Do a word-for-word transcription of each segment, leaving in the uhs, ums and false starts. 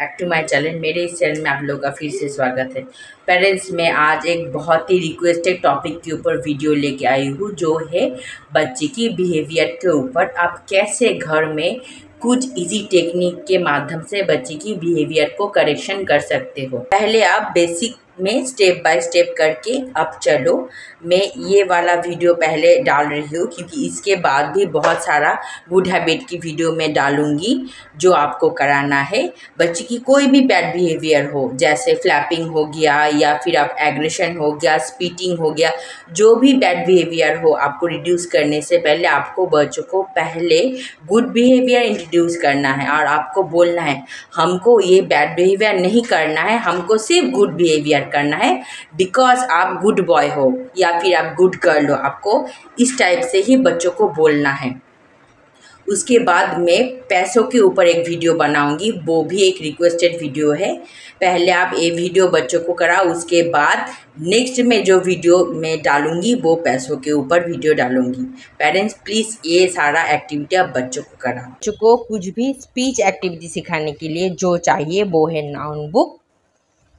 Back to my channel. मेरे इस channel में आप लोगों का फिर से स्वागत है। पेरेंट्स, मैं आज एक बहुत ही रिक्वेस्टेड टॉपिक के ऊपर वीडियो लेके आई हूँ, जो है बच्चे की बिहेवियर के ऊपर। आप कैसे घर में कुछ इजी टेक्निक के माध्यम से बच्चे की बिहेवियर को करेक्शन कर सकते हो। पहले आप बेसिक में स्टेप बाय स्टेप करके अब चलो। मैं ये वाला वीडियो पहले डाल रही हूँ क्योंकि इसके बाद भी बहुत सारा गुड हैबिट की वीडियो मैं डालूँगी जो आपको कराना है। बच्चे की कोई भी बैड बिहेवियर हो, जैसे फ्लैपिंग हो गया या फिर आप एग्रेशन हो गया, स्पीटिंग हो गया, जो भी बैड बिहेवियर हो आपको रिड्यूस करने से पहले आपको बच्चों को पहले गुड बिहेवियर इंट्रोड्यूस करना है और आपको बोलना है हमको ये बैड बिहेवियर नहीं करना है, हमको सिर्फ गुड बिहेवियर करना है। बिकॉज आप गुड बॉय हो या फिर आप गुड गर्ल हो, आपको इस टाइप से ही बच्चों को बोलना है। उसके बाद मैं पैसों के ऊपर एक वीडियो बनाऊंगी, वो भी एक रिक्वेस्टेड वीडियो है। पहले आप ये वीडियो बच्चों को कराओ, उसके बाद नेक्स्ट में जो वीडियो मैं डालूंगी वो पैसों के ऊपर वीडियो डालूंगी। पेरेंट्स प्लीज़ ये सारा एक्टिविटी आप बच्चों को कराओ। बच्चों को कुछ भी स्पीच एक्टिविटी सिखाने के लिए जो चाहिए वो है नाउन बुक।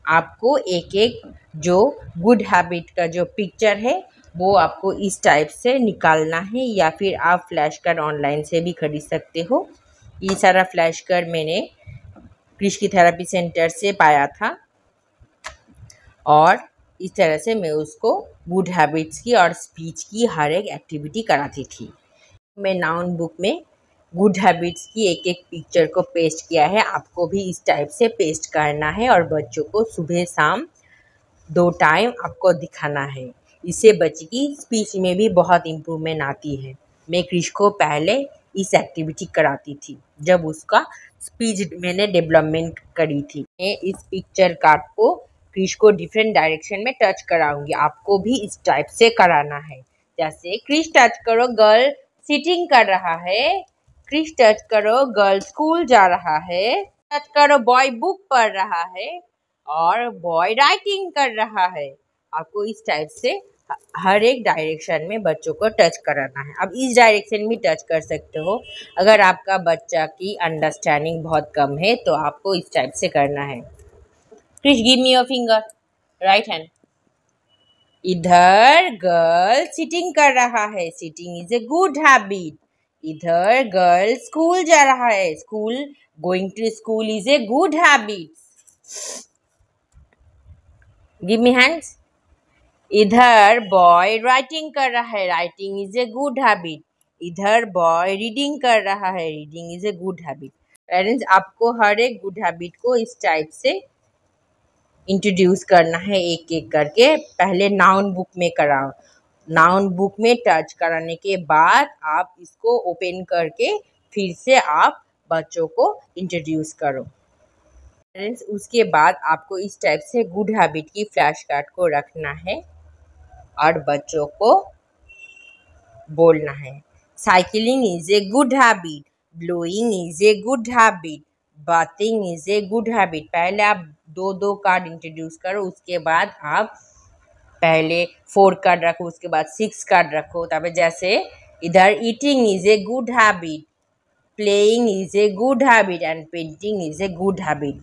आपको एक एक जो गुड हैबिट का जो पिक्चर है वो आपको इस टाइप से निकालना है, या फिर आप फ्लैश कार्ड ऑनलाइन से भी खरीद सकते हो। ये सारा फ्लैश कार्ड मैंने कृषि थेरेपी सेंटर से पाया था और इस तरह से मैं उसको गुड हैबिट्स की और स्पीच की हर एक एक्टिविटी कराती थी। मैं नाउन बुक में गुड हैबिट्स की एक एक पिक्चर को पेस्ट किया है, आपको भी इस टाइप से पेस्ट करना है और बच्चों को सुबह शाम दो टाइम आपको दिखाना है। इससे बच्चे की स्पीच में भी बहुत इम्प्रूवमेंट आती है। मैं क्रिश को पहले इस एक्टिविटी कराती थी जब उसका स्पीच मैंने डेवलपमेंट करी थी। मैं इस पिक्चर कार्ड को क्रिश को डिफरेंट डायरेक्शन में टच कराऊंगी, आपको भी इस टाइप से कराना है। जैसे क्रिश टच करो गर्ल सिटिंग कर रहा है, क्रिश टच करो गर्ल स्कूल जा रहा है, टच करो बॉय बुक पढ़ रहा है और बॉय राइटिंग कर रहा है। आपको इस टाइप से हर एक डायरेक्शन में बच्चों को टच कराना है। अब इस डायरेक्शन में टच कर सकते हो। अगर आपका बच्चा की अंडरस्टैंडिंग बहुत कम है तो आपको इस टाइप से करना है। Krish give me your finger, right hand. इधर गर्ल सिटिंग कर रहा है, sitting is a good habit. इधर गर्ल स्कूल जा रहा है, school going to school is a good habit. Give me hands. इधर बॉय राइटिंग कर रहा है, writing is a good habit. इधर बॉय रीडिंग कर रहा है, reading is a good habit. Parents, आपको हर एक गुड हैबिट को इस टाइप से इंट्रोड्यूस करना है एक एक करके। पहले नाउन बुक में कराओ, नाउन बुक में टच कराने के बाद आप इसको ओपन करके फिर से आप बच्चों को इंट्रोड्यूस करो। फ्रेंड्स, उसके बाद आपको इस टाइप से गुड हैबिट की फ्लैश कार्ड को रखना है और बच्चों को बोलना है। Cycling is a good habit, blowing is a good habit, bathing is a good habit. पहले आप दो दो कार्ड इंट्रोड्यूस करो, उसके बाद आप पहले फोर कार्ड रखो, उसके बाद सिक्स कार्ड रखो। तब जैसे इधर eating is a good habit, playing is a good habit and painting is a good habit.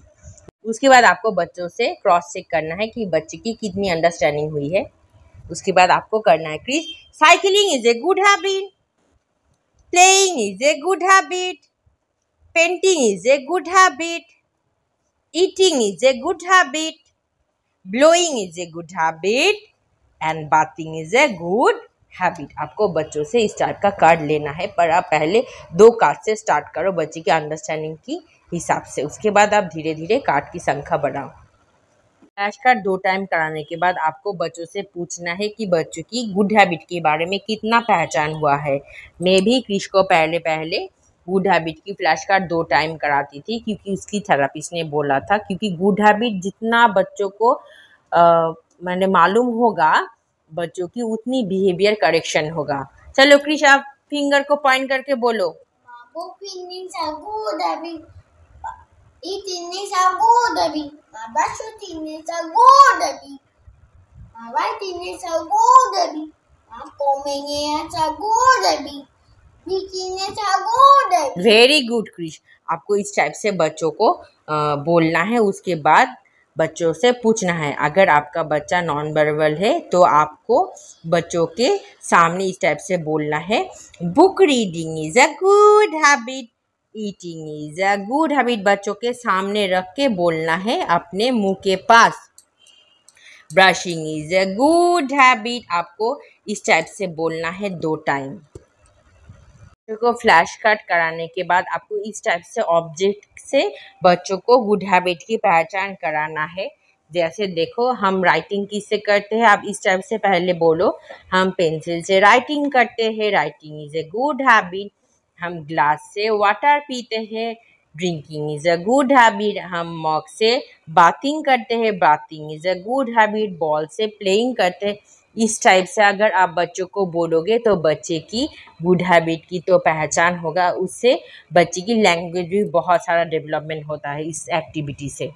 उसके बाद आपको बच्चों से क्रॉस चेक करना है कि बच्चे की कितनी अंडरस्टैंडिंग हुई है। उसके बाद आपको करना है Krish cycling is a good habit, playing is a good habit, painting is a good habit, eating is a good habit, blowing is a good habit and bathing is a good habit. आपको बच्चों से इस type का card लेना है, पर आप पहले दो कार्ड से स्टार्ट करो बच्चे की अंडरस्टैंडिंग की हिसाब से। उसके बाद आप धीरे धीरे कार्ड की संख्या बढ़ाओ। फ्लैश कार्ड दो टाइम कराने के बाद आपको बच्चों से पूछना है कि बच्चों की गुड हैबिट के बारे में कितना पहचान हुआ है। मैं भी क्रिश को पहले पहले गुड हैबिट की फ्लैश कार्ड दो टाइम कराती थी क्योंकि उसकी थेरेपिस्ट ने बोला था, क्योंकि गुड हैबिट जितना बच्चों को आ, मैंने मालूम होगा बच्चों की उतनी बिहेवियर करेक्शन होगा। चलो क्रिश, आप फिंगर को पॉइंट करके बोलो। वेरी गुड क्रिश, आपको इस टाइप से बच्चों को बोलना है। उसके बाद बच्चों से पूछना है। अगर आपका बच्चा नॉन वर्बल है तो आपको बच्चों के सामने इस टाइप से बोलना है, book reading is a good habit, eating is a good habit. बच्चों के सामने रख के बोलना है अपने मुंह के पास। Brushing is a good habit, आपको इस टाइप से बोलना है दो टाइम। को फ्लैश कार्ड कराने के बाद आपको इस टाइप से ऑब्जेक्ट से बच्चों को गुड हैबिट की पहचान कराना है। जैसे देखो, हम राइटिंग किससे करते हैं, आप इस टाइप से पहले बोलो, हम पेंसिल से राइटिंग करते हैं, writing is a good habit. हम ग्लास से वाटर पीते हैं, drinking is a good habit. हम मॉग से बाथिंग करते हैं, bathing is a good habit. Ball से प्लेइंग करते हैं। इस टाइप से अगर आप बच्चों को बोलोगे तो बच्चे की गुड हैबिट की तो पहचान होगा, उससे बच्चे की लैंग्वेज भी बहुत सारा डेवलपमेंट होता है इस एक्टिविटी से।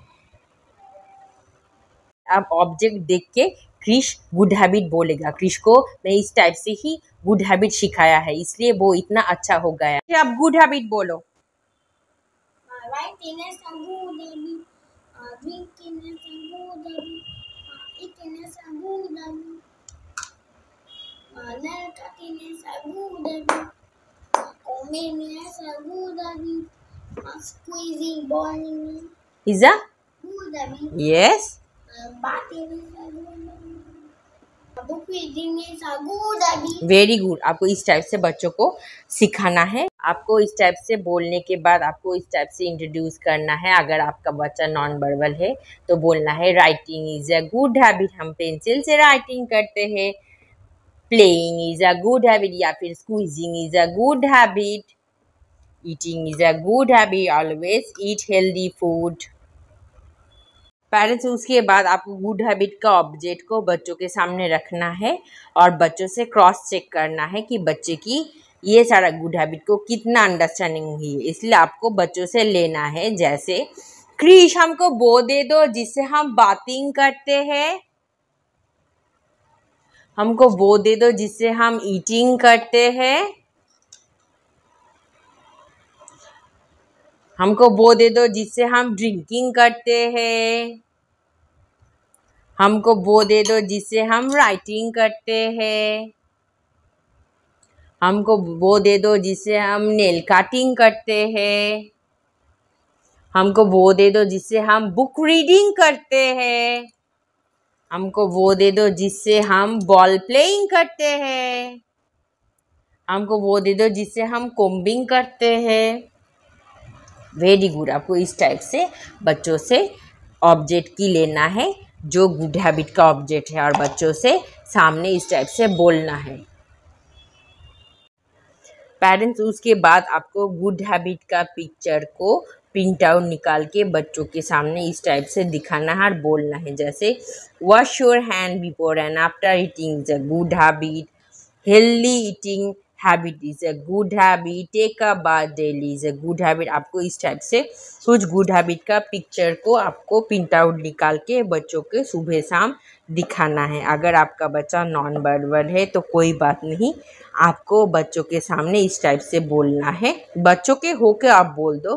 आप ऑब्जेक्ट देख के क्रिश गुड हैबिट बोलेगा, क्रिश को मैं इस टाइप से ही गुड हैबिट सिखाया है इसलिए वो इतना अच्छा हो गया। फिर आप गुड हैबिट बोलो, वेरी गुड। आपको इस टाइप से बच्चों को सिखाना है। आपको इस टाइप से बोलने के बाद आपको इस टाइप से इंट्रोड्यूस करना है। अगर आपका बच्चा नॉन वर्बल है तो बोलना है, writing is a good habit, हम पेंसिल से राइटिंग करते हैं। Playing is a good habit, या फिर squeezing is a good habit. Eating is a good habit, always eat healthy food. Parents, उसके बाद आपको गुड हैबिट का ऑब्जेक्ट को बच्चों के सामने रखना है और बच्चों से क्रॉस चेक करना है कि बच्चे की ये सारा गुड हैबिट को कितना अंडरस्टैंडिंग हुई है, इसलिए आपको बच्चों से लेना है। जैसे, क्रिश हमको वो दे दो जिससे हम बातिंग करते हैं, हमको वो दे दो जिससे हम ईटिंग करते हैं, हमको वो दे दो जिससे हम ड्रिंकिंग करते हैं, हमको वो दे दो जिससे हम राइटिंग करते हैं, हमको वो दे दो जिससे हम नेल कटिंग करते हैं, हमको वो दे दो जिससे हम बुक रीडिंग करते हैं, हमको वो दे दो जिससे हम बॉल प्लेइंग करते हैं, हमको वो दे दो जिससे हम कोम्बिंग करते हैं। Very good. आपको इस टाइप से बच्चों से ऑब्जेक्ट की लेना है जो गुड हैबिट का ऑब्जेक्ट है और बच्चों से सामने इस टाइप से बोलना है। पेरेंट्स, उसके बाद आपको गुड हैबिट का पिक्चर को प्रिंट आउट निकाल के बच्चों के सामने इस टाइप से दिखाना है और बोलना है। जैसे, wash your hand before and after eating is a good habit, healthy eating habit is a good habit, take a bath daily is a good habit. आपको इस टाइप से कुछ गुड हैबिट का पिक्चर को आपको प्रिंट आउट निकाल के बच्चों के सुबह शाम दिखाना है। अगर आपका बच्चा नॉन वर्बल है तो कोई बात नहीं, आपको बच्चों के सामने इस टाइप से बोलना है। बच्चों के होके आप बोल दो,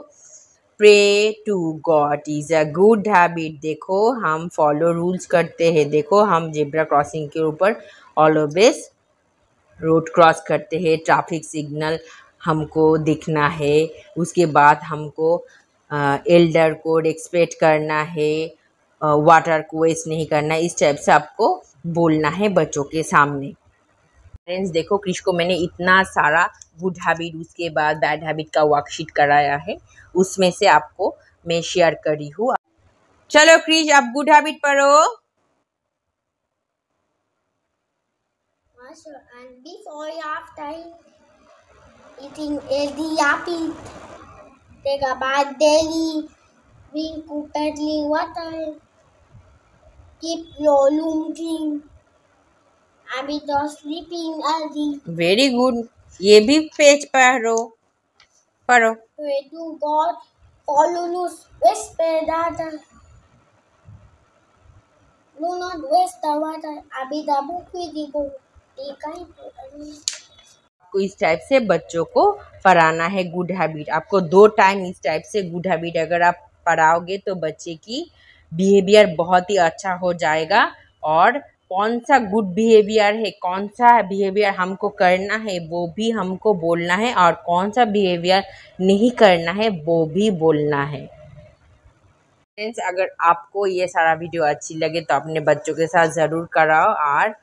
pray to God is a good habit, देखो हम फॉलो रूल्स करते हैं, देखो हम जेब्रा क्रॉसिंग के ऊपर ऑलवेज रोड क्रॉस करते हैं, ट्रैफिक सिग्नल हमको दिखना है, उसके बाद हमको एल्डर को रेस्पेक्ट करना है, वाटर को वेस्ट नहीं करना। इस टाइप से आपको बोलना है बच्चों के सामने। फ्रेंड्स, देखो क्रिश को मैंने इतना सारा गुड हैबिट उसके बाद बैड हैबिट का वर्कशीट कराया है, उसमें से आपको मैं शेयर करी हूँ। चलो क्रिश, आप गुड हैबिट पढ़ो। Wash your hand before and after eating healthy habit, take a bath daily, drink पेडली water, keep your room clean, अभी तो स्लीपिंग अर्ली। Very good. ये भी पेज पढ़ो पढ़ो pray to God, follow rules, respect other, do not waste the water, अभी the book reading को take a. आपको इस टाइप से बच्चों को पढ़ाना है गुड हैबिट। आपको दो टाइम इस टाइप से गुड हैबिट अगर आप पढ़ाओगे तो बच्चे की बिहेवियर बहुत ही अच्छा हो जाएगा। और कौन सा गुड बिहेवियर है, कौन सा बिहेवियर हमको करना है वो भी हमको बोलना है, और कौन सा बिहेवियर नहीं करना है वो भी बोलना है। फ्रेंड्स, अगर आपको ये सारा वीडियो अच्छी लगे तो अपने बच्चों के साथ ज़रूर कराओ, और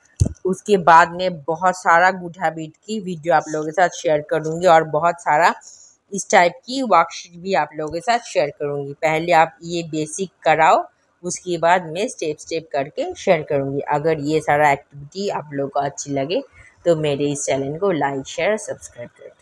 उसके बाद में बहुत सारा गुड हैबिट की वीडियो आप लोगों के साथ शेयर करूँगी, और बहुत सारा इस टाइप की वर्कशीट भी आप लोगों के साथ शेयर करूँगी। पहले आप ये बेसिक कराओ, उसके बाद मैं स्टेप स्टेप करके शेयर करूँगी। अगर ये सारा एक्टिविटी आप लोगों को अच्छी लगे तो मेरे इस चैनल को लाइक शेयर सब्सक्राइब करें।